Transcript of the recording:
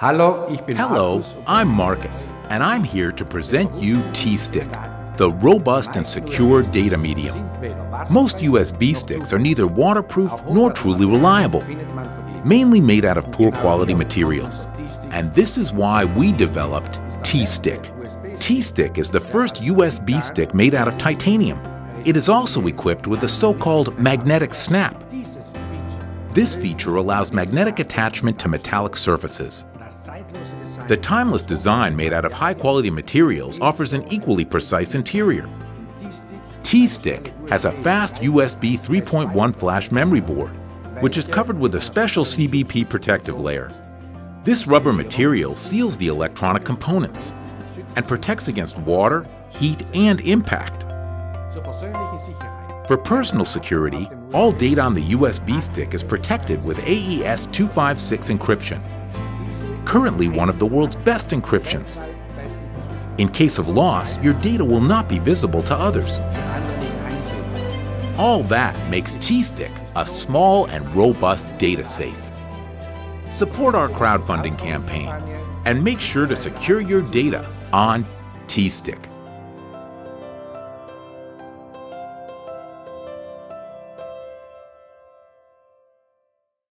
Hello, I'm Marcus, and I'm here to present you T-Stick, the robust and secure data medium. Most USB sticks are neither waterproof nor truly reliable, mainly made out of poor quality materials. And this is why we developed T-Stick. T-Stick is the first USB stick made out of titanium. It is also equipped with a so-called magnetic snap. This feature allows magnetic attachment to metallic surfaces. The timeless design made out of high-quality materials offers an equally precise interior. T-Stick has a fast USB 3.1 flash memory board, which is covered with a special CBP protective layer. This rubber material seals the electronic components and protects against water, heat, and impact. For personal security, all data on the USB stick is protected with AES-256 encryption. Currently one of the world's best encryptions. In case of loss, your data will not be visible to others. All that makes T-Stick a small and robust data safe. Support our crowdfunding campaign and make sure to secure your data on T-Stick.